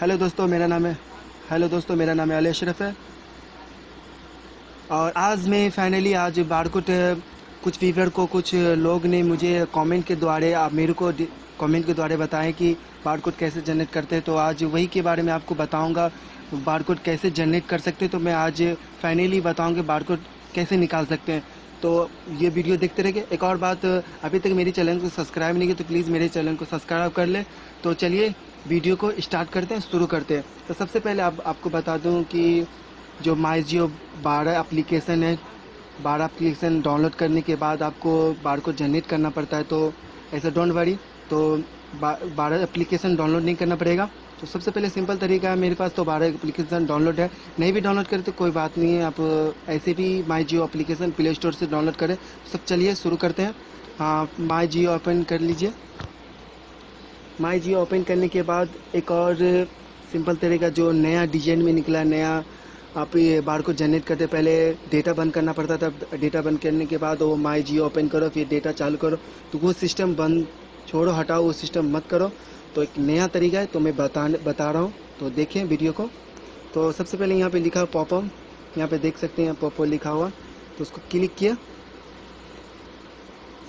Hello दोस्तों मेरा नाम है अली अशरफ है और आज मैं फाइनली आज बारकोट कुछ वीवर को कुछ लोग ने मुझे कमेंट के द्वारा आप मेरे को कमेंट के द्वारा बताएं कि बारकोड कैसे जनरेट करते हैं। तो आज वही के बारे में आपको बताऊंगा, बारकोड कैसे जनरेट कर सकते हैं। तो मैं आज फाइनली बताऊंगा बारकोड कैसे निकाल सकते हैं। तो ये वीडियो देखते रहिए। एक और बात, अभी तक मेरे चैनल को सब्सक्राइब नहीं किया तो प्लीज़ मेरे चैनल को सब्सक्राइब कर लें। तो चलिए वीडियो को स्टार्ट करते हैं, शुरू करते हैं। तो सबसे पहले आपको बता दूं कि जो माई जियो 12 एप्लीकेशन है, 12 एप्लीकेशन डाउनलोड करने के बाद आपको बारकोड जनरेट करना पड़ता है। तो ऐसा डोंट वरी, तो 12 एप्लीकेशन डाउनलोड नहीं करना पड़ेगा। तो सबसे पहले सिंपल तरीका है, मेरे पास तो 12 एप्लीकेशन डाउनलोड है। नहीं भी डाउनलोड करें तो कोई बात नहीं है, आप ऐसे भी my Jio application play store से डाउनलोड करें। सब चलिए शुरू करते हैं। माई जियो ओपन कर लीजिए। माई जियो ओपन करने के बाद एक और सिंपल तरीका जो नया डिजाइन में निकला, नया आप ये बारकोड जनरेट करते पहले डेटा बंद करना पड़ता था। डेटा बंद करने के बाद वो माई जियो ओपन करो, फिर डेटा चालू करो। तो वो सिस्टम बंद छोड़ो, हटाओ, वो सिस्टम मत करो। तो एक नया तरीका है तो मैं बता रहा हूँ, तो देखें वीडियो को। तो सबसे पहले यहाँ पे लिखा पॉपअप, यहाँ पे देख सकते हैं पॉपअप लिखा हुआ, तो उसको क्लिक किया।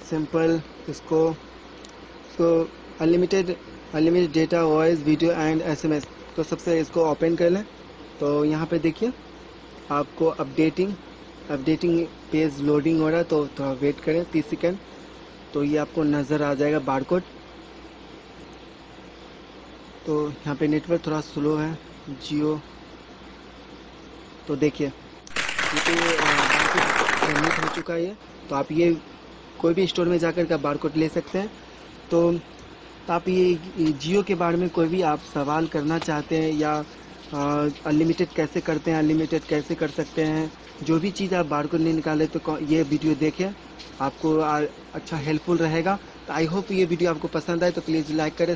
सिंपल इसको unlimited data, voice, video and SMS. तो सबसे इसको ओपन कर लें। तो यहाँ पे देखिए आपको अपडेटिंग पेज लोडिंग हो रहा है, तो थोड़ा वेट करें 30 सेकेंड। तो ये आपको नज़र आ जाएगा बारकोड। तो यहाँ पे नेटवर्क थोड़ा स्लो है जियो। तो देखिए जनरेट हो चुका है। तो आप ये कोई भी स्टोर में जाकर का बारकोड ले सकते हैं। तो आप ये जियो के बारे में कोई भी आप सवाल करना चाहते हैं या अनलिमिटेड कैसे करते हैं, अनलिमिटेड कैसे कर सकते हैं, जो भी चीज़ आप बारकोड नहीं निकाले तो ये वीडियो देखें, आपको अच्छा हेल्पफुल रहेगा। तो आई होप ये वीडियो आपको पसंद आए तो प्लीज़ लाइक करें,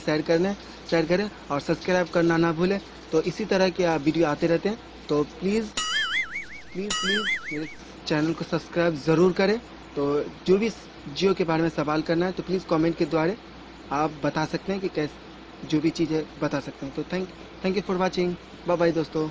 शेयर करें और सब्सक्राइब करना ना भूलें। तो इसी तरह के वीडियो आते रहते हैं, तो प्लीज़ मेरे चैनल को सब्सक्राइब ज़रूर करें। तो जो भी जियो के बारे में सवाल करना है तो प्लीज़ कॉमेंट के द्वारा आप बता सकते हैं कि कैसे जो भी चीज़ें बता सकते हैं। तो thank you for watching, bye bye दोस्तों।